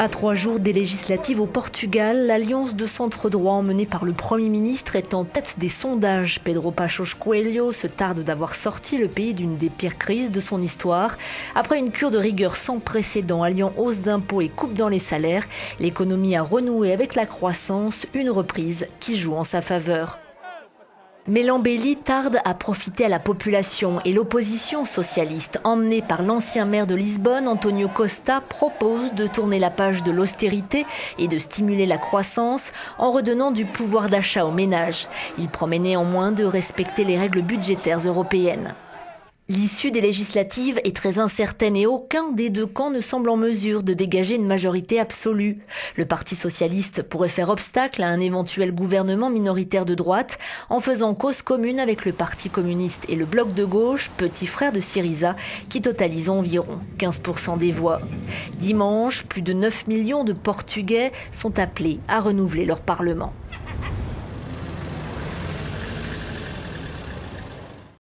À 3 jours des législatives au Portugal, l'alliance de centre-droit emmenée par le Premier ministre est en tête des sondages. Pedro Passos Coelho se tarde d'avoir sorti le pays d'une des pires crises de son histoire. Après une cure de rigueur sans précédent, alliant hausse d'impôts et coupe dans les salaires, l'économie a renoué avec la croissance, une reprise qui joue en sa faveur. Mais l'embellie tarde à profiter à la population et l'opposition socialiste, emmenée par l'ancien maire de Lisbonne, Antonio Costa, propose de tourner la page de l'austérité et de stimuler la croissance en redonnant du pouvoir d'achat aux ménages. Il promet néanmoins de respecter les règles budgétaires européennes. L'issue des législatives est très incertaine et aucun des deux camps ne semble en mesure de dégager une majorité absolue. Le Parti socialiste pourrait faire obstacle à un éventuel gouvernement minoritaire de droite en faisant cause commune avec le Parti communiste et le bloc de gauche, petit frère de Syriza, qui totalise environ 15% des voix. Dimanche, plus de 9 millions de Portugais sont appelés à renouveler leur parlement.